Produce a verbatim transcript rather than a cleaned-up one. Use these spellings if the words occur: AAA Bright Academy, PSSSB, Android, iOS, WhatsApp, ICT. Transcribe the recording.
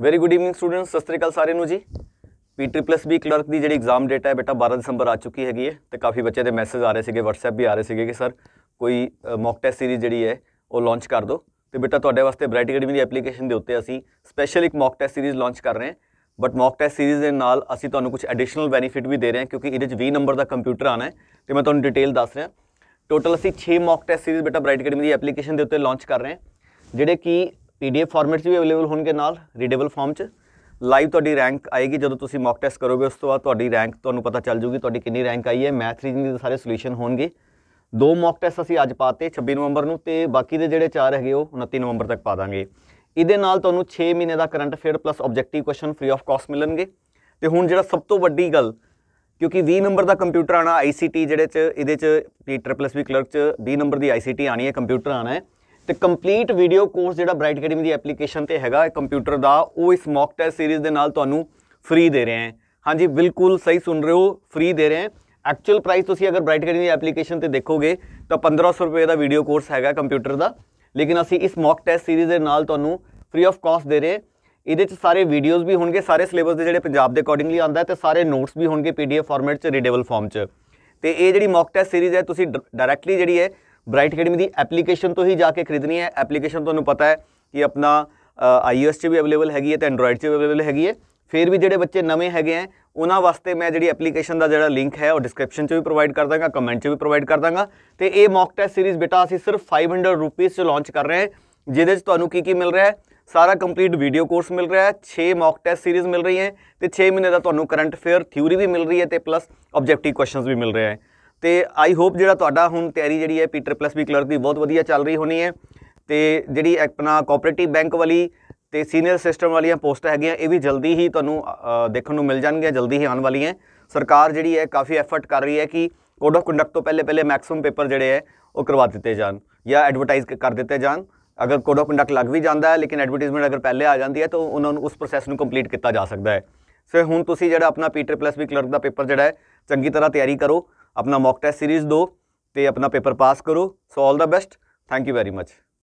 Very good evening students, सत श्री अकाल सारे नू जी। पी ट्रिपलस बी क्लर्क की जी एग्जाम डेट है बेटा बारह दिसंबर आ चुकी हैगी है। तो काफ़ी बच्चे के मैसेज आ रहे थे, वट्सएप भी आ रहे थे कि सर कोई मॉक टैस्ट सीरीज जी है वो लॉन्च कर दो। तो बेटा तुहाडे वास्ते ब्राइट अकेडमी की एप्लीकेशन के उत्ते असी स्पैशल एक मॉक टैस्ट सीरीज लॉन्च कर रहे हैं। बट मॉक टैस्ट सीरीज के नाल असी तुहानू कुछ एडिशनल बेनीफिट भी दे रहे हैं, क्योंकि इहदे च बीस नंबर का कंप्यूटर आना है। तो मैं तुहानू डिटेल दस रहा। टोटल असी छे मॉक टैस्ट सीरीज बेटा ब्राइट अकेडमी की एप्लीकेशन के उत्ते लॉन्च कर रहे हैं, जेडे कि पी डी एफ फॉर्मेट भी अवेलेबल होने, नाल रीडेबल फॉर्म च लाइव तुहाडी रैंक आएगी। जदों तुसीं मॉक टैस्ट करोगे उस तो बाद तुहाडी रैंक तुहानू पता चल जूगी तुहाडी कितनी रैंक आई है। मैथ रीजनिंग के सारे सोल्यूशन होंगे। दो मॉक टैस्ट असीं अज पाते छब्बी नवंबर नूं, ते बाकी दे जिहड़े चार हैगे वो उनतीस नवंबर तक पा दांगे। इहदे नाल तुहानू छे महीने का current affair plus objective question free of cost मिलणगे। ते हुण जिहड़ा सब तो वड्डी गल, क्योंकि बीस नंबर का कंप्यूटर आना, आई सी टी जिहड़े च इहदे च ट्रिपल एस बी क्लर्क च बीस नंबर की आई सी टी आनी है, कंप्यूटर आना है। तो कंप्लीट वीडियो कोर्स जो ब्राइट अकेडमी की एप्लीकेशन पर है कंप्यूटर का, वो इस मॉक टैस्ट सीरीज़ के नाल तुहानू फ्री दे रहे हैं। हाँ जी बिल्कुल सही सुन रहे हो, फ्री दे रहे हैं। एक्चुअल प्राइस तुसी अगर ब्राइट अकेडमी की एप्लीकेशन पर देखोगे तो पंद्रह सौ रुपये का वीडियो कोर्स है कंप्यूटर का, लेकिन असी इस मॉक टैस्ट सीरीज़ के नाल तुहानू फ्री ऑफ कॉस्ट दे रहे हैं। ये सारे वीडियोज़ भी होंगे, सारे सिलेबस के जो पंजाब के अकॉर्डिंगली आंदा है, तो सारे नोट्स भी होंगे P D F format readable form च। तो ये जी मॉक टैस्ट सीरीज़ है तुसी डायरैक्टली जी है ब्राइट अकेडमी की एप्लीकेशन तो ही जाके खरीदनी है। एप्लीकेशन तो पता है कि अपना आईओएस भी अवेलेबल हैगी है तो एंड्रॉयड भी अवेलेबल हैगी है। फिर भी जोड़े बच्चे नवे हैगे हैं उन्होंने वास्ते मैं जी एप्लीकेशन का जोड़ा लिंक है वो डिस्क्रिप्शन भी प्रोवाइड कर देंगे, कमेंट भी प्रोवाइड कर देंगे। तो ये मॉक टैस्ट सीरीज़ बेटा असी सिर्फ फाइव हंड्रेड रुपीज़ से लॉन्च कर रहे हैं, जिदे तुम्हें की की मिल रहा है सारा कंप्लीट वीडियो कोर्स मिल रहा है, छे मॉक टैस्ट सीरीज़ मिल रही है, तो छे महीने का तुम्हें करंट अफेयर थ्योरी भी मिल रही है, तो प्लस ऑब्जेक्टिव क्वेश्चन भी मिल रहे हैं। तो आई होप जो हूँ तैयारी जी है P triple S B clerk की बहुत वधिया चल रही होनी है। तो जी अपना कोऑपरेटिव बैंक वाली तो सीनियर सिस्टम वाली पोस्ट हैगियां ये भी जल्दी ही तू देखने मिल जाएगी, जल्दी ही आने वाली है। सरकार जी है काफ़ी एफर्ट कर रही है कि कोड ऑफ कंडक्ट तो पहले पहले मैक्सिमम पेपर जोड़े है वो करवा दिते जान या एडवरटाइज कर दिते जान। अगर कोड ऑफ कंडक्ट लग भी जाता है लेकिन एडवरटाइजमेंट अगर पहले आ जाती है तो उन्होंने उस प्रोसैस कंप्लीट किया जा सकता है। सो हुण तुसीं जिहड़ा अपना P triple S B clerk का पेपर जोड़ा है चंगी तरह तैयारी करो, अपना मॉक टेस्ट सीरीज़ दो, ते अपना पेपर पास करो। So all the best, thank you very much.